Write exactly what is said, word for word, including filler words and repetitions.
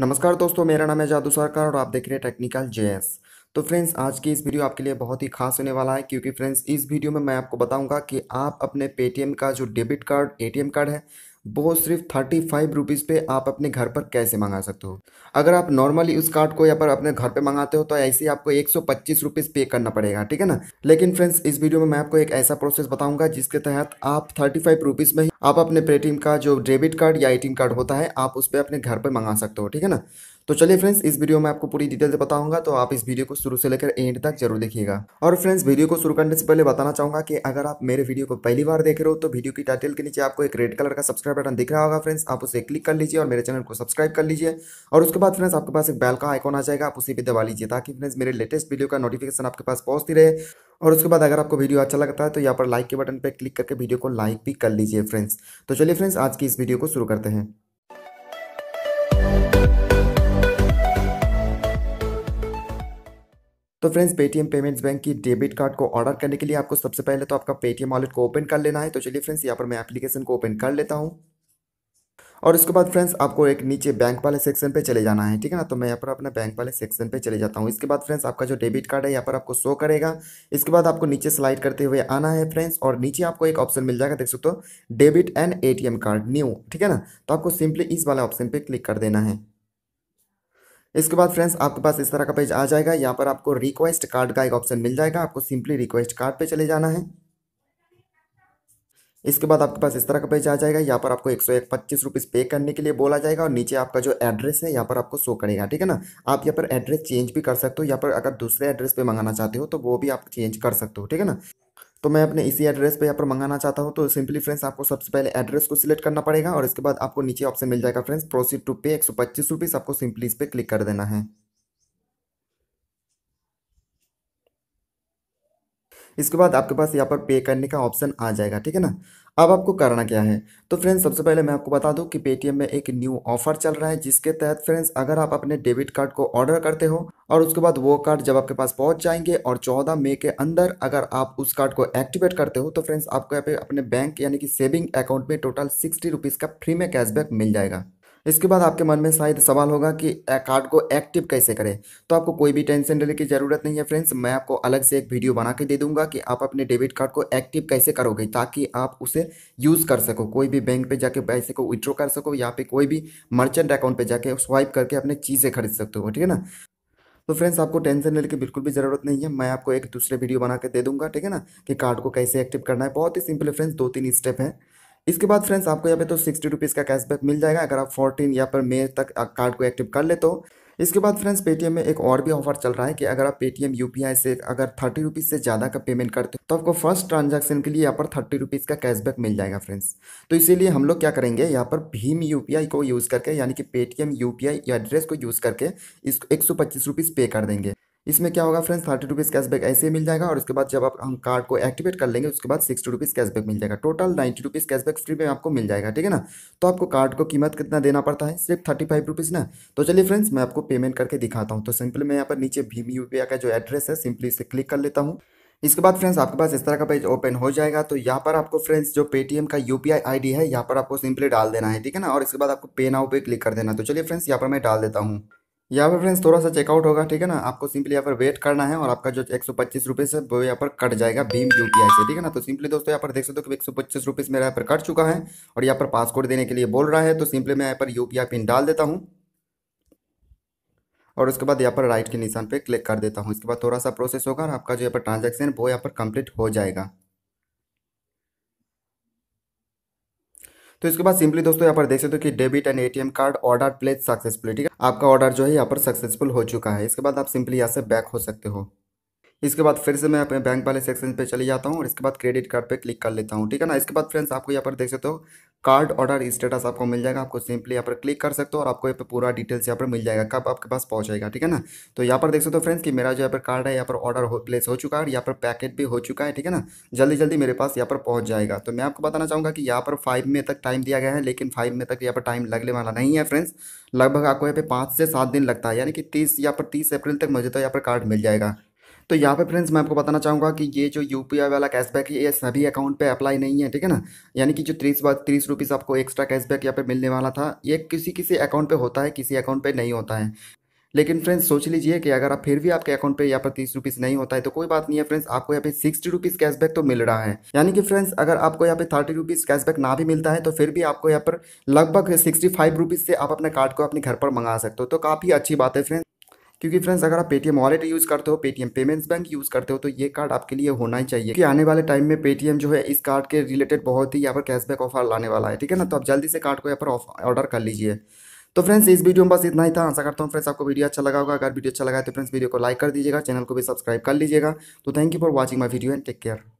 नमस्कार दोस्तों, मेरा नाम है जादू सरकार और आप देख रहे हैं टेक्निकल जे.एस। तो फ्रेंड्स, आज की इस वीडियो आपके लिए बहुत ही खास होने वाला है, क्योंकि फ्रेंड्स इस वीडियो में मैं आपको बताऊंगा कि आप अपने पेटीएम का जो डेबिट कार्ड एटीएम कार्ड है वो सिर्फ थर्टी फाइव रुपीज़ पे आप अपने घर पर कैसे मंगा सकते हो। अगर आप नॉर्मली उस कार्ड को या पर अपने घर पे मंगाते हो तो ऐसे ही आपको एक सौ पच्चीस रुपीज़ पे करना पड़ेगा, ठीक है ना। लेकिन फ्रेंड्स इस वीडियो में मैं आपको एक ऐसा प्रोसेस बताऊंगा जिसके तहत आप थर्टी फाइव रुपीज़ में ही आप अपने पेटीएम का जो डेबिट कार्ड या एटीएम कार्ड होता है आप उस पर अपने घर पर मंगा सकते हो, ठीक है ना। तो चलिए फ्रेंड्स, इस वीडियो में आपको पूरी डिटेल बताऊंगा, तो आप इस वीडियो को शुरू से लेकर एंड तक जरूर देखिएगा। और फ्रेंड्स, वीडियो को शुरू करने से पहले बताना चाहूँगा कि अगर आप मेरे वीडियो को पहली बार देख रहे हो तो वीडियो की टाइटल के नीचे आपको एक रेड कलर का सब्सक्राइब बटन दिख रहा होगा। फ्रेंड्स, आप उसे क्लिक कर लीजिए और मेरे चैनल को सब्सक्राइब कर लीजिए। और उसके बाद फ्रेंड्स आपके पास एक बेल का आइकॉन आ जाएगा, आप उसी पर दबा लीजिए ताकि फ्रेंड्स मेरे लेटेस्ट वीडियो का नोटिफिकेशन आपके पास पहुँचती रहे। और उसके बाद अगर आपको वीडियो अच्छा लगता है तो यहाँ पर लाइक के बटन पर क्लिक करके वीडियो को लाइक भी कर लीजिए फ्रेंड्स। तो चलिए फ्रेंड्स, आज की इस वीडियो को शुरू करते हैं। तो फ्रेंड्स, पेटीएम पेमेंट्स बैंक की डेबिट कार्ड को ऑर्डर करने के लिए आपको सबसे पहले तो आपका पेटीएम वॉलेट को ओपन कर लेना है। तो चलिए फ्रेंड्स, यहाँ पर मैं एप्लीकेशन को ओपन कर लेता हूँ। और इसके बाद फ्रेंड्स आपको एक नीचे बैंक वाले सेक्शन पे चले जाना है, ठीक है ना। तो मैं यहाँ पर अपना बैंक वाले सेक्शन पे चले जाता हूँ। इसके बाद फ्रेंड्स आपका जो डेबिट कार्ड है यहाँ पर आपको शो करेगा। इसके बाद आपको नीचे स्लाइड करते हुए आना है फ्रेंड्स, और नीचे आपको एक ऑप्शन मिल जाएगा, देख सकते हो, debit and ATM card new, ठीक है ना। तो आपको सिंपली इस वाले ऑप्शन पर क्लिक कर देना है। इसके बाद फ्रेंड्स आपके पास इस तरह का पेज आ जाएगा। यहाँ पर आपको रिक्वेस्ट कार्ड का एक ऑप्शन मिल जाएगा, आपको सिंपली रिक्वेस्ट कार्ड पे चले जाना है। इसके बाद आपके पास इस तरह का पेज आ जाएगा। यहाँ पर आपको एक सौ एक पच्चीस रुपीज़ पे करने के लिए बोला जाएगा और नीचे आपका जो एड्रेस है यहाँ पर आपको शो करेगा, ठीक है ना। आप यहाँ पर एड्रेस चेंज भी कर सकते हो, यहाँ पर अगर दूसरे एड्रेस पर मंगाना चाहते हो तो वो भी आप चेंज कर सकते हो, ठीक है ना। तो मैं अपने इसी एड्रेस पे यहाँ पर मंगाना चाहता हूँ, तो सिंपली फ्रेंड्स आपको सबसे पहले एड्रेस को सिलेक्ट करना पड़ेगा। और इसके बाद आपको नीचे ऑप्शन मिल जाएगा फ्रेंड्स, प्रोसीड टू पे एक सौ पच्चीस रुपीज़, आपको सिंपली इस पर क्लिक कर देना है। इसके बाद आपके पास यहाँ पर पे करने का ऑप्शन आ जाएगा, ठीक है ना। अब आपको करना क्या है, तो फ्रेंड्स सबसे पहले मैं आपको बता दूं कि पेटीएम में एक न्यू ऑफर चल रहा है, जिसके तहत फ्रेंड्स अगर आप अपने डेबिट कार्ड को ऑर्डर करते हो और उसके बाद वो कार्ड जब आपके पास पहुंच जाएंगे और चौदह मई के अंदर अगर आप उस कार्ड को एक्टिवेट करते हो तो फ्रेंड्स आपको यहाँ पे अपने बैंक यानी कि सेविंग अकाउंट में टोटल सिक्सटी रुपीज़ का फ्री में कैशबैक मिल जाएगा। इसके बाद आपके मन में शायद सवाल होगा कि कार्ड को एक्टिव कैसे करें, तो आपको कोई भी टेंशन लेने की ज़रूरत नहीं है फ्रेंड्स। मैं आपको अलग से एक वीडियो बना के दे दूंगा कि आप अपने डेबिट कार्ड को एक्टिव कैसे करोगे, ताकि आप उसे यूज़ कर सको, कोई भी बैंक पे जाके पैसे को विड्रॉ कर सको या फिर कोई भी मर्चेंट अकाउंट पर जाके स्वाइप करके अपने चीज़ें खरीद सकते हो, ठीक है ना। तो फ्रेंड्स आपको टेंशन लेने की बिल्कुल भी ज़रूरत नहीं है, मैं आपको एक दूसरे वीडियो बना के दे दूँगा, ठीक है ना, कि कार्ड को कैसे एक्टिव करना है। बहुत ही सिंपल फ्रेंड्स, दो तीन स्टेप है। इसके बाद फ्रेंड्स आपको यहाँ पे तो सिक्सटी रुपीज़ का कैशबैक मिल जाएगा अगर आप फोर्टीन यहाँ पर मई तक कार्ड को एक्टिव कर ले तो। इसके बाद फ्रेंड्स पेटीएम में एक और भी ऑफर चल रहा है कि अगर आप पेटीएम यूपीआई से अगर थर्टी रुपीज़ से ज़्यादा का पेमेंट करते हो तो आपको फर्स्ट ट्रांजैक्शन के लिए यहाँ पर थर्टी रुपीज़ का कैशबैक मिल जाएगा फ्रेंड्स। तो इसीलिए हम लोग क्या करेंगे, यहाँ पर भीम यूपीआई को यूज़ करके यानी कि पेटीएम यूपीआई एड्रेस को यूज़ करके इसको एक सौ पच्चीस रुपीज़ पे कर देंगे। इसमें क्या होगा फ्रेंड्स, थर्टी रुपीज़ कैशबैक ऐसे ही मिल जाएगा और उसके बाद जब आप हम कार्ड को एक्टिवेट कर लेंगे उसके बाद सिक्सटी रुपीज़ कैशबैक मिल जाएगा। Total ninety rupees cashback free में आपको मिल जाएगा, ठीक है ना। तो आपको कार्ड को कीमत कितना देना पड़ता है, सिर्फ थर्टी फाइव रुपीज़ ना। तो चलिए फ्रेंड्स मैं आपको पेमेंट करके दिखाता हूँ। तो सिंपली मैं यहाँ पर नीचे भीम यूपीआई का जो एड्रेस है सिंपली इसे क्लिक कर लेता हूँ। इसके बाद फ्रेंड्स आपके पास इस तरह का पेज ओपन हो जाएगा। तो यहाँ पर आपको फ्रेंड्स जो पेटीएम का यूपीआई आईडी है यहाँ पर आपको सिंपली डाल देना है, ठीक है ना। और इसके बाद आपको पे नाउ पे क्लिक कर देना। तो चलिए फ्रेंड्स यहाँ पर मैं डाल देता हूँ। यहाँ पर फ्रेंड्स थोड़ा सा चेकआउट होगा, ठीक है ना। आपको सिंपली यहाँ पर वेट करना है और आपका जो एक सौ पच्चीस रुपीज़ है वो यहाँ पर कट जाएगा भीम यूपीआई से, ठीक है ना। तो सिंपली दोस्तों यहाँ पर देख सकते हो कि एक सौ पच्चीस रुपीज़ मेरा यहाँ पर कट चुका है और यहाँ पर पासकोड देने के लिए बोल रहा है। तो सिंपली मैं यहाँ पर यूपीआई पिन डाल देता हूँ और उसके बाद यहाँ पर राइट के निशान पर क्लिक कर देता हूँ। इसके बाद थोड़ा सा प्रोसेस होगा और आपका जो यहाँ पर ट्रांजेक्शन वो यहाँ पर कंप्लीट हो जाएगा। तो इसके बाद सिंपली दोस्तों यहाँ पर देख सकते हो कि debit and ATM card order place successfully, ठीक है, आपका ऑर्डर जो है यहाँ पर सक्सेसफुल हो चुका है। इसके बाद आप सिंपली यहाँ से बैक हो सकते हो। इसके बाद फिर से मैं अपने बैंक वाले सेक्शन पे चले जाता हूँ और इसके बाद क्रेडिट कार्ड पे क्लिक कर लेता हूँ, ठीक है ना। इसके बाद फ्रेंड्स आपको यहाँ पर देख सकते हो कार्ड ऑर्डर स्टेटस आपको मिल जाएगा, आपको सिंपली यहाँ पर क्लिक कर सकते हो और आपको यहाँ पर पूरा डिटेल्स यहाँ पर मिल जाएगा कब आपके पास पहुँचेगा, ठीक है ना। तो यहाँ पर देख सकते हो फ्रेंड्स कि मेरा जो यहाँ पर कार्ड है यहाँ पर ऑर्डर प्लेस हो चुका है और यहाँ पर पैकेट भी हो चुका है, ठीक है ना। जल्दी जल्दी मेरे पास यहाँ पर पहुँच जाएगा। तो मैं आपको बताना चाहूँगा कि यहाँ पर फाइव मई तक टाइम दिया गया है, लेकिन फाइव मई तक यहाँ पर टाइम लगने वाला नहीं है फ्रेंड्स। लगभग आपको यहाँ पर पाँच से सात दिन लगता है, यानी कि तीस यहाँ पर तीस अप्रैल तक मुझे तो यहाँ पर कार्ड मिल जाएगा। तो यहाँ पे फ्रेंड्स मैं आपको बताना चाहूँगा कि ये जो यूपीआई वाला कैशबैक है ये सभी अकाउंट पे अप्लाई नहीं है, ठीक है ना। यानी कि जो तीस बार तीस रुपीज़ आपको एक्स्ट्रा कैशबैक यहाँ पे मिलने वाला था, ये किसी किसी अकाउंट पे होता है, किसी अकाउंट पे नहीं होता है। लेकिन फ्रेंड्स सोच लीजिए कि अगर आप फिर भी आपके अकाउंट पे यहाँ पर तीस रुपीज़ नहीं होता है तो कोई बात नहीं है फ्रेंड्स, आपको यहाँ पे सिक्सटी रुपीज़ कैशबैक तो मिल रहा है। यानी कि फ्रेंड्स अगर आपको यहाँ पे थर्टी रुपीज़ कैशबैक ना भी मिलता है तो फिर भी आपको यहाँ पर लगभग सिक्सटी फाइव रुपीज़ से आप अपने कार्ड को अपने घर पर मंगा सकते हो, तो काफ़ी अच्छी बात है फ्रेंड्स। क्योंकि फ्रेंड्स अगर आप पेटीएम वॉलेट यूज़ करते हो, पेटीएम पेमेंट्स बैंक यूज़ करते हो, तो ये कार्ड आपके लिए होना ही चाहिए कि आने वाले टाइम में पेटीएम जो है इस कार्ड के रिलेटेड बहुत ही यहाँ पर कैशबैक ऑफर लाने वाला है, ठीक है ना। तो आप जल्दी से कार्ड को यहाँ पर ऑर्डर कर लीजिए। तो फ्रेंड्स इस वीडियो में बस इतना ही था। आशा करता हूँ फ्रेंड्स आपको वीडियो अच्छा लगा होगा। अगर वीडियो अच्छा लगा है तो फ्रेंड्स वीडियो को लाइक कर दीजिएगा, चैनल को भी सब्सक्राइब कर लीजिएगा। तो thank you for watching my video and take care.